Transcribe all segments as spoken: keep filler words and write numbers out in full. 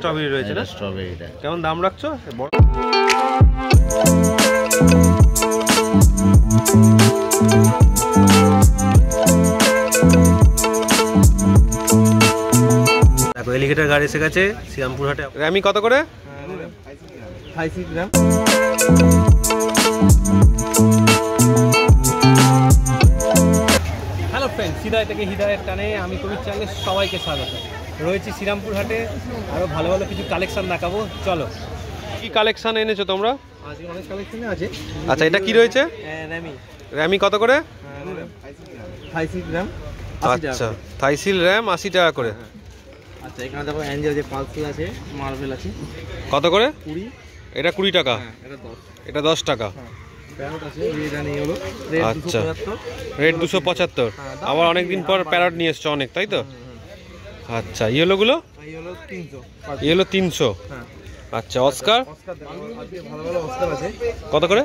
Strawberry রয়েছে না? স্ট্রবেরিটা কেমন দাম রাখছো? দেখো এলিগেটর গাড়ি এসে গেছে শ্রীরামপুর হাটে। আমি কত করে? হ্যালো ফ্রেন্ড, সিদায় থেকে হৃদয়ের টানে আমি কবির চ্যানেলে সবাইকে স্বাগত। রয়েছি শ্রীরামপুর হাটে, আরও ভালো ভালো কিছু কালেকশান দেখাবো। চলো, কি কালেকশান এনেছো তোমরা? আজকে অনেক কালেকশানে আছে। আচ্ছা, এটা কি রয়েছে? র্যামি। র্যামি কত করে? থাইসিল র্যাম। আচ্ছা, থাইসিল র্যাম আশি টাকা করে। আচ্ছা, এখানে দেখো অ্যাঞ্জেল যে পালসিল আছে, মার্বেল আছে। কত করে? কুড়ি। এটা কুড়ি টাকা। এটা দশ টাকা। আচ্ছা, রেট দুশো পঁচাত্তর। আবার অনেকদিন পর প্যারট নিয়ে এসছো অনেক, তাই তো? আচ্ছা, ইয়েলোগুলো? ইয়েলো তিনশো। আচ্ছা, অস্কার কত করে?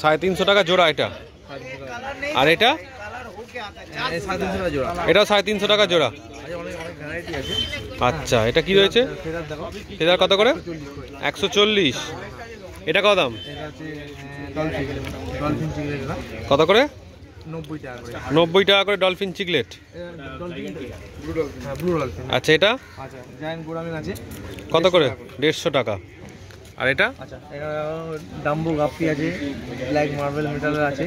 সাড়ে তিনশো টাকা জোড়া এটা। আর এটা? এটাও সাড়ে তিনশো টাকা জোড়া। আচ্ছা, এটা কি রয়েছে? ফেদার কত করে? একশো চল্লিশ। এটা কত দাম? কত করে? নব্বই টাকা করে ডলফিন চিকলেট। আচ্ছা, এটা? কত করে? দেড়শো টাকা। আর এটা? ডাম্বো গাপ্পি আছে, ব্ল্যাক মার্বেল মেটাল আছে,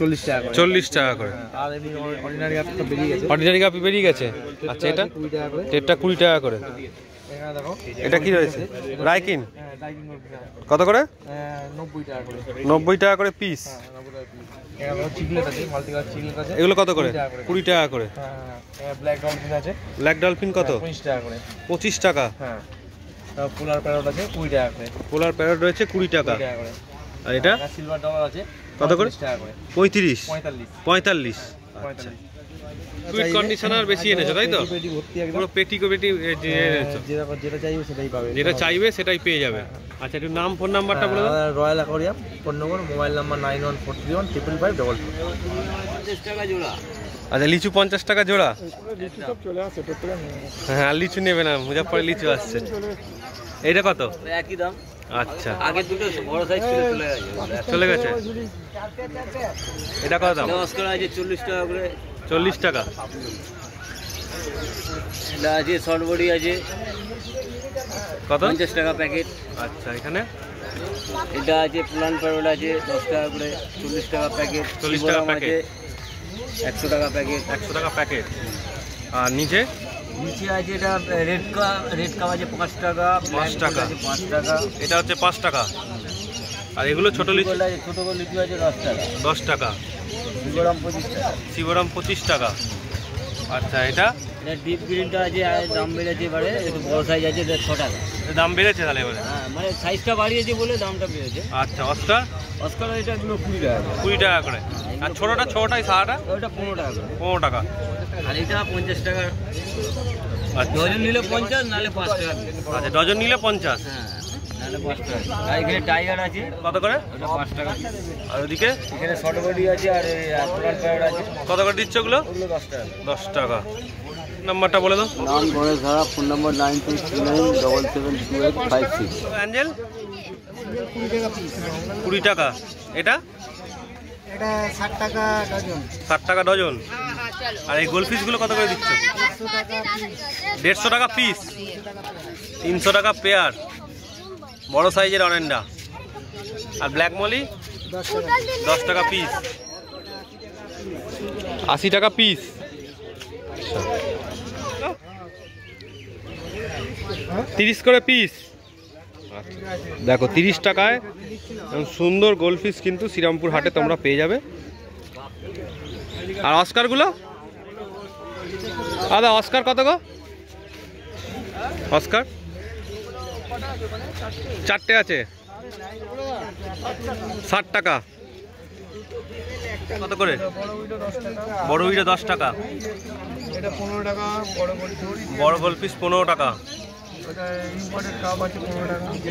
চল্লিশ টাকা করে। চল্লিশ টাকা করে। আর এমনি অর্ডিনারি গাপ্পি তো বেরিয়ে গেছে। অর্ডিনারি গাপ্পি বেরিয়ে গেছে। আচ্ছা, এটা? এটা কুড়ি টাকা করে। এটা কি রয়েছে? রাইকিন। কত করে? নব্বই টাকা করে পিস। এগুলো কত করে? কুড়ি টাকা করে। ব্ল্যাক ডলফিন কত? পঁচিশ টাকা। পোলার প্যারট আছে কুড়ি টাকা করে। পোলার প্যারট রয়েছে কুড়ি টাকা। আর এটা? সিলভার ডলার আছে। কত করে? পঁয়ত্রিশ। পঁয়তাল্লিশ। আচ্ছা, কুইট কন্ডিশনার বেশি এনেছো, তাই তো? পুরো পেটি পেটি যেটা চাইবে সেটাই পেয়ে যাবে। আচ্ছা, একটু নাম ফোন নাম্বারটা বলে দাও। রয়্যাল অ্যাকোয়ারিয়াম পণ্যগর, mobile number nine one four three one triple five double. আচ্ছা, লিচু পঞ্চাশ টাকা জোড়া। হ্যাঁ, লিচু নেবে না, মুজাফরে লিচু আসছে। এটা কত? একই দাম। আচ্ছা, আগে দুটো বড় সাইজ ছিল, চলে গেছে। চলে গেছে। এটা কত দাম? চল্লিশ টাকা করে। চল্লিশ টাকা। এটা আছে শর্ট বডি আছে, কত? পঞ্চাশ টাকা প্যাকেট। আচ্ছা, এখানে? এটা আছে প্লান প্যারোল আছে দশ টাকা করে, চল্লিশ টাকা প্যাকেট। চল্লিশ টাকা প্যাকেট। একশো টাকা প্যাকেট। একশো টাকা প্যাকেট। আর নিচে? নিচে আছে এটা রেড কাপ। রেড কাপ আছে পাঁচ টাকা। পাঁচ টাকা। পাঁচ টাকা। এটা হচ্ছে পাঁচ টাকা। আর এগুলো ছোটো লিচু? ছোটো লিচু আছে দশ টাকা। দশ টাকা। শিবরাম পঁচিশ টাকা। শিবরাম পঁচিশ টাকা। আচ্ছা, এটা? এটা ডিপ গ্রিনটা আছে, দাম বেড়েছে এবারে। একটু বড় সাইজ আছে, এটা ছ টাকা। দাম বেড়েছে তাহলে এবারে? হ্যাঁ, মানে সাইজটা বাড়িয়েছে বলে দামটা বেড়েছে। আচ্ছা, অস্কার? অস্কার এটা এগুলো কুড়ি টাকা। কুড়ি টাকা করে। আর ছোটোটা? ছোটোটাই সারাটা? ওইটা পনেরো টাকা করে। পনেরো টাকা। আর এটা পঞ্চাশ টাকা। ডজন নিলে পঞ্চাশ, নাহলে পাঁচ টাকা। আচ্ছা, ডজন নিলে পঞ্চাশ। হ্যাঁ, নাহলে পাঁচ টাকা। আর এখানে টাইগার আছে, কত করে? ওটা পাঁচ টাকা। আর ওদিকে? এখানে শর্ট বডি আছে আর পোলার প্যারট আছে। কত করে দিচ্ছ ওগুলো? ওগুলো দশ টাকা। দশ টাকা। নাম্বারটা বলে দাও। নাম ঘরে সারা, phone number nine three three nine double seven two eight five six. Angel? কুড়ি টাকা পিস। কুড়ি টাকা। এটা? এটা ষাট টাকা ডজন। ষাট টাকা ডজন। আর এই গোলফিশগুলো কত করে দিচ্ছ? দেড়শো টাকা পিস। তিনশো টাকা পেয়ার। বড় সাইজের অরেন্ডা। আর ব্ল্যাক মলি? দশ টাকা পিস। আশি টাকা পিস। তিরিশ করে পিস। দেখো তিরিশ টাকায় সুন্দর গোলফিশ কিন্তু শ্রীরামপুর হাটে তোমরা পেয়ে যাবে। আর অস্কারগুলো? আদা অস্কার কত গো? অস্কার চারটে আছে। ষাট টাকা। কত করে? বড় উইটা দশ টাকা। বড় গোলফিশ পনেরো টাকা।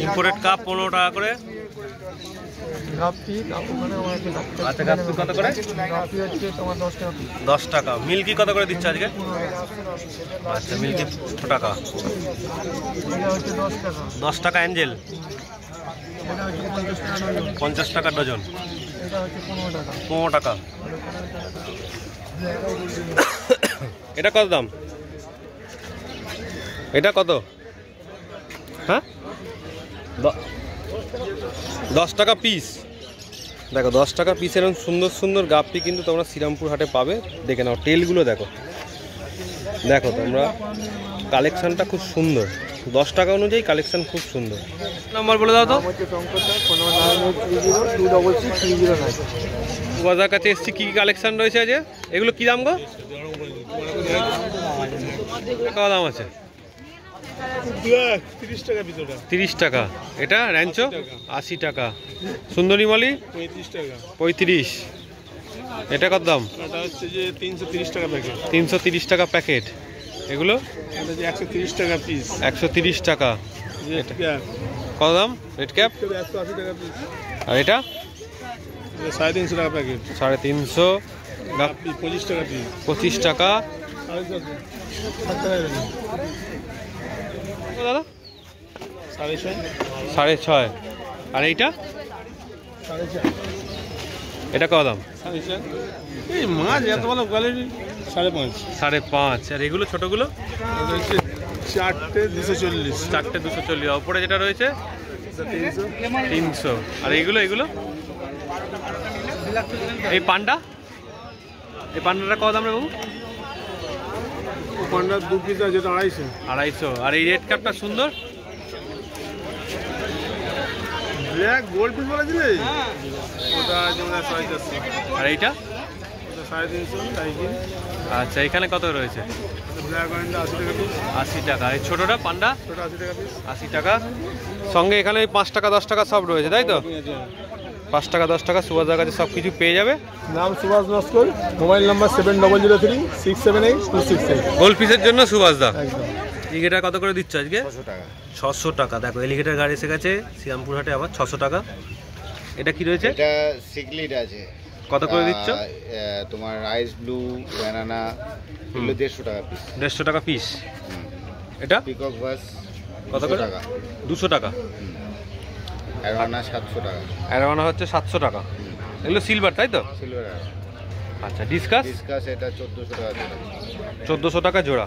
ইম্পোর্টেড কাপ পনেরো টাকা করে। গাপি ওখানে আমাকে লাগবে। আচ্ছা গাপি কত করে? গাপি হচ্ছে তোমার দশ টাকা। দশ টাকা। মিল্কি কত করে দিচ্ছ আজকে? আচ্ছা মিল্কি ছ টাকা। এটা হচ্ছে দশ টাকা। দশ টাকা অ্যাঞ্জেল। এটা হচ্ছে পঞ্চাশ টাকা ডজন। এটা হচ্ছে পনেরো টাকা। পনেরো টাকা। এটা কত দাম? এটা কত? হ্যাঁ দশ টাকা পিস। দেখো দশ টাকা পিস এরকম সুন্দর সুন্দর গাপ্পি কিন্তু তোমরা শ্রীরামপুর হাটে পাবে। দেখে নাও টেলগুলো দেখো, দেখো তোমরা কালেকশানটা খুব সুন্দর। দশ টাকা অনুযায়ী কালেকশান খুব সুন্দর। নাম্বার বলে দাও তো। বাজার কাছে এসছি, কী কী কালেকশান রয়েছে আজকে? এগুলো কী দাম গো? কত দাম আছে? তিরিশ টাকা। এটা র্যাঞ্চো আশি টাকা। সুন্দরী মালি পঁয়ত্রিশ। এটা কত দাম? তিনশো তিরিশ টাকা প্যাকেট। এগুলো একশো তিরিশ টাকা। কত দাম রেড ক্যাপ? আর এটা সাড়ে তিনশো টাকা প্যাকেট। সাড়ে তিনশো টাকা পিস। পঁচিশ টাকা। দাদা সাড়ে ছয়। আর এইটা? এটা কত দাম? সাড়ে পাঁচ। আর এগুলো ছোটগুলো? চারটে দুশো চল্লিশ। চারটে দুশো চল্লিশ। ওপরে যেটা রয়েছে তিনশো। আর এইগুলো এইগুলো এই পান্ডা, এই পান্ডাটা কত দাম রে বাবু? পান্ডার দু পিস আছে আড়াইশো। আড়াইশো। আর এই রেড কাপটা সুন্দর ব্ল্যাক গোল্ড পিস বলা ছিল ওটা ছয় চারশো। আর এইটা সাড়ে তিনশো। আচ্ছা এখানে কত রয়েছে? ব্ল্যাক গোল্ডটা আশি টাকা। এই ছোটটা পান্ডা ছোট আশি টাকা পিস। আশি টাকা। সঙ্গে এখানে পাঁচ টাকা দশ টাকা সব রয়েছে, তাই তো? পাঁচ টাকা দশ টাকা সুভাষদার কাছে সব কিছু পেয়ে যাবে। নাম Subhash Naskar, mobile number seven double zero three six seven eight two six eight. Gold পিসের জন্য সুভাষদা। এলিগেটার কত করে দিচ্ছ আজকে? ছশো টাকা। দেখো এলিগেটার গাড়ি এসে গেছে শ্রীরামপুর হাটে আবার ছশো টাকা। এটা কি রয়েছে? এটা সিগলিট আছে। কত করে দিচ্ছ? তোমার আইস ব্লু ব্যানানা এগুলো দেড়শো টাকা পিস। দেড়শো টাকা পিস। এটা পিকক বাস কত করে? দুশো টাকা। এরওয়ানা সাতশো টাকা। এরওয়ানা হচ্ছে সাতশো টাকা। এগুলো সিলভার, তাই তো? সিলভার। আচ্ছা ডিসকাস? ডিসকাস এটা চোদ্দোশো টাকা। চোদ্দোশো টাকা জোড়া।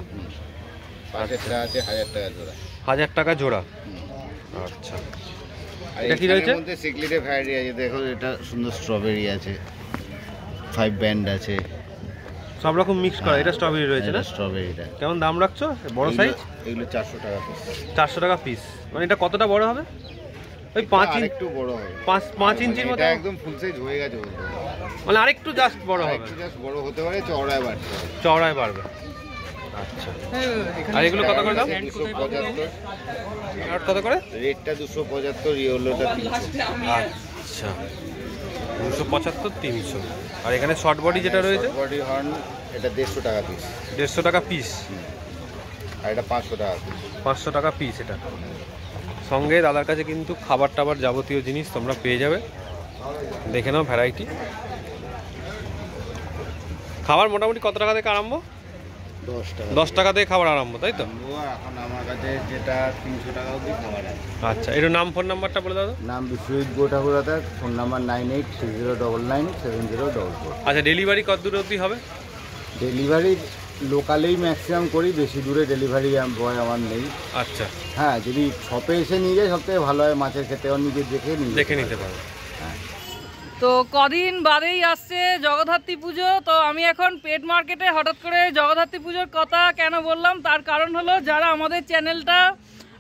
পাঁচটা আছে হাজার টাকা জোড়া। হাজার টাকা জোড়া। আচ্ছা এটা কি রয়েছে? এর মধ্যে সিগলিটে ভ্যারাইটি আছে। দেখো এটা সুন্দর স্ট্রবেরি আছে, ফাইভ ব্যান্ড আছে, সব রকম মিক্স করা। এটা স্ট্রবেরি রয়েছে না? স্ট্রবেরিটা কেমন দাম রাখছো? বড় সাইজ এগুলো চারশো টাকা পিস। চারশো টাকা পিস। মানে এটা কতটা বড় হবে? ওই পাঁচ ইঞ্চি একটু বড় হবে। পাঁচ ইঞ্চির মতো। এটা একদম ফুল সাইজ হয়ে গেছে বলতে। মানে আরেকটু জাস্ট বড় হবে। একটু জাস্ট বড় হতে পারে, চওড়ায় বাড়বে। চওড়ায় বাড়বে। আচ্ছা। আর এগুলো কত করে দাম? দুশো পঁচাত্তর। আর কত করে? রেটটা দুশো পঁচাত্তর, ইয়েলোটা তিনশো। আচ্ছা। দুশো পঁচাত্তর তিনশো। আর এখানে শর্ট বডি যেটা রয়েছে? বডি হর্ন এটা দেড়শো টাকা পিস। দেড়শো টাকা পিস। আর এটা পাঁচশো টাকা পিস। পাঁচশো টাকা পিস এটা। সঙ্গে দাদার কাছে কিন্তু খাবার টাবার যাবতীয় জিনিস তোমরা পেয়ে যাবে। দেখে নাও ভ্যারাইটি। খাবার মোটামুটি কত টাকা থেকে আরম্ভ? দশ টাকা থেকে খাবার আরম্ভ, তাই তো? এখন আমার কাছে যেটা তিনশো টাকা অবধি খাবার আছে। আচ্ছা এটার নাম ফোন নাম্বারটা বলে দাও। নাম বিশ্বজিৎ গোঠাকুড়াতা, phone number nine eight three zero nine nine seven zero double four. আচ্ছা ডেলিভারি কত দূর অবধি হবে? ডেলিভারি লোকালেই ম্যাক্সিমাম করি, বেশি দূরে ডেলিভারি বয় আমার নেই। আচ্ছা হ্যাঁ যদি শপে এসে নিয়ে যায় সবথেকে ভালো হয়, মাছের খেতে নিজে দেখে দেখে নিতে পারবে। তো কদিন বাদেই আসছে জগদ্ধাত্রী পুজো। তো আমি এখন পেট মার্কেটে হঠাৎ করে জগদ্ধাত্রী পুজোর কথা কেন বললাম, তার কারণ হলো যারা আমাদের চ্যানেলটা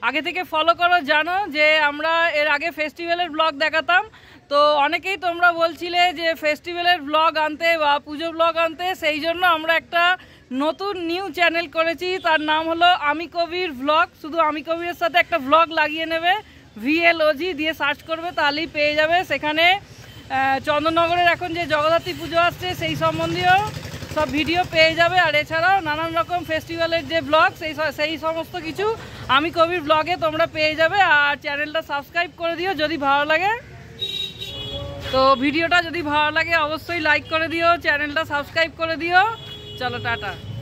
আগে থেকে ফলো করো জানো যে আমরা এর আগে ফেস্টিভ্যালের ব্লগ দেখাতাম। তো অনেকেই তোমরা বলছিলে যে ফেস্টিভ্যালের ব্লগ আনতে বা পুজো ব্লগ আনতে, সেই জন্য আমরা একটা নতুন নিউ চ্যানেল করেছি, তার নাম হলো আমি কবির ব্লগ। শুধু আমি কবিরের সাথে একটা ব্লগ লাগিয়ে নেবে, ভিএলওজি দিয়ে সার্চ করবে তাহলেই পেয়ে যাবে। সেখানে চন্দননগরের এখন যে জগদ্ধাত্রী পুজো আসছে সেই সম্বন্ধীয় সব ভিডিও পেয়ে যাবে। আর এছাড়াও নানান রকম ফেস্টিভ্যালের যে ব্লগ সেই সেই সমস্ত কিছু আমি কবির ব্লগে তোমরা পেয়ে যাবে। আর চ্যানেলটা সাবস্ক্রাইব করে দিও যদি ভালো লাগে। তো ভিডিওটা যদি ভালো লাগে অবশ্যই লাইক করে দিও, চ্যানেলটা সাবস্ক্রাইব করে দিও। চলো টাটা।